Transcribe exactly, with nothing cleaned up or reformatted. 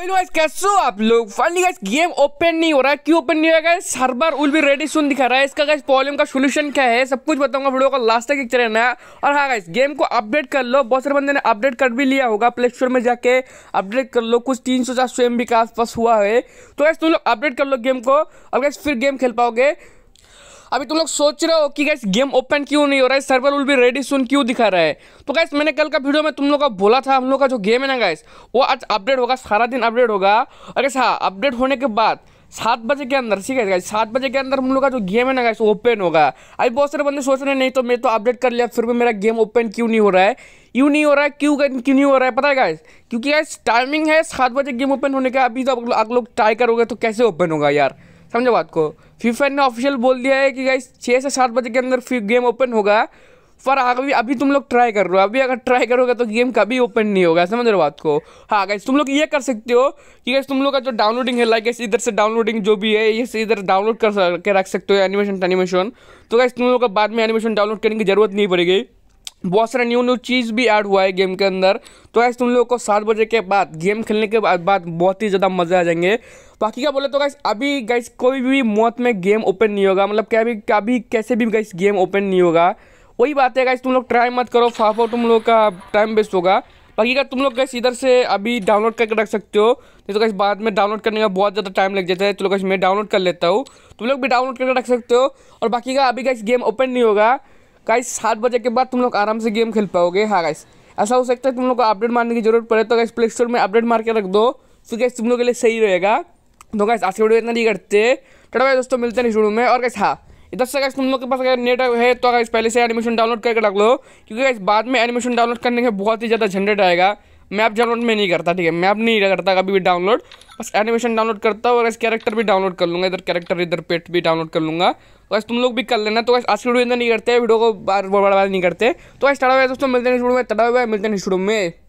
Hello guys, कैसे हो आप लोग। फाइनली गाइस गेम ओपन नहीं हो रहा है। क्यों ओपन नहीं हो रहा है? Server will be ready soon दिखा रहा है। इसका गाइस प्रॉब्लम का सोल्यूशन क्या है सब कुछ बताऊंगा, वीडियो का लास्ट तक चले रहना है। और हाँ गाइस, गेम को अपडेट कर लो। बहुत सारे बंदे ने अपडेट कर भी लिया होगा, प्ले स्टोर में जाके अपडेट कर लो। कुछ तीन सौ चार सौ एम बी के आसपास हुआ है, तो गाइस तुम लोग अपडेट कर लो गेम को और गाइस फिर गेम खेल पाओगे। अभी तुम लोग सोच रहे हो कि गैस गेम ओपन क्यों नहीं हो रहा है, server will be ready soon क्यों दिखा रहा है। तो गैस मैंने कल का वीडियो में तुम लोग का बोला था, हम लोग का जो गेम है ना गैस वो आज अपडेट होगा, सारा दिन अपडेट होगा। और गैस हाँ, अपडेट होने के बाद सात बजे के अंदर, ठीक है गाइस, सात बजे के अंदर हम लोग का जो गेम है ना गाइस ओपन होगा। अभी बहुत सारे बंदे सोच रहे हैं नहीं तो मैं तो अपडेट कर लिया फिर भी मेरा गेम ओपन क्यों नहीं हो रहा है, यूँ नहीं हो रहा है, क्यों क्यों नहीं हो रहा है पता है गाइस? क्योंकि गाइस टाइमिंग है सात बजे गेम ओपन होने का। अभी जब आप लोग ट्राई करोगे तो कैसे ओपन होगा यार, समझो बात को। फीफा ने ऑफिशियल बोल दिया है कि गाइस छः से सात बजे के अंदर फिर गेम ओपन होगा, पर अभी अभी तुम लोग ट्राई कर रहे हो। अभी अगर ट्राई करोगे तो गेम कभी ओपन नहीं होगा, समझ रहे हो बात को। हाँ गाइस, तुम लोग ये कर सकते हो कि गाइस तुम लोग का जो डाउनलोडिंग है लाइक गाइस इधर से डाउनलोडिंग जो भी है ये से इधर डाउनलोड कर के रख सकते हो, एनिमेशन एनिमेशन। तो गाइस तुम लोग का बाद में एनिमेशन डाउनलोड करने की ज़रूरत नहीं पड़ेगी। बहुत सारे न्यू न्यू चीज़ भी ऐड हुआ है गेम के अंदर। तो गाइस तुम लोगों को सात बजे के बाद गेम खेलने के बाद बाद बहुत ही ज़्यादा मज़े आ जाएंगे। बाकी क्या बोले तो गाइस अभी गाइस कोई भी मौत में गेम ओपन नहीं होगा, मतलब क्या भी कभी कैसे भी गाइस गेम ओपन नहीं होगा। वही बात है गाइस, तुम लोग ट्राई मत करो, फाफो तुम लोग का टाइम वेस्ट होगा। बाकी का तुम लोग गाइस इधर से अभी डाउनलोड करके रख सकते हो, नहीं तो गाइस बाद में डाउनलोड करने का बहुत ज़्यादा टाइम लग जाता है। तो लोग गाइस मैं डाउनलोड कर लेता हूँ, तुम लोग भी डाउनलोड करके रख सकते हो। और बाकी का अभी गाइस गेम ओपन नहीं होगा गाइस, सात बजे के बाद तुम लोग आराम से गेम खेल पाओगे। हाँ गाइस, ऐसा हो सकता है तुम लोग को अपडेट मारने की जरूरत पड़े, तो गाइस प्ले स्टोर में अपडेट मार के रख दो, फिर गाइस तुम लोग के लिए सही रहेगा। तो गाइस आज के वीडियो इतना नहीं करते, टाटा भाई दोस्तों, मिलते हैं शुरू में। और गाइस हाँ, इधर से गाइस तुम लोग के पास अगर नेट है तो गाइस पहले से एनिमेशन डाउनलोड करके रख लो, क्योंकि गाइस बाद में एनिमेशन डाउनलोड करने के बहुत ही ज़्यादा झंझट आएगा। मैप डाउनलोड में नहीं करता, ठीक है, मैप नहीं करता कभी भी डाउनलोड, बस एनिमेशन डाउनलोड करता हूँ। और वैसे कैरेक्टर भी डाउनलोड कर लूँगा, इधर कैरेक्टर इधर पेट भी डाउनलोड कर लूँगा। वैसे तुम लोग भी कर लेना। तो वैसे आज की वीडियो इतना नहीं करते, वीडियो को बार बार बार नहीं करते। तो वैसे टाटा दोस्तों, मिलते हैं शुरू में, टाटा मिलते हैं शुरू में।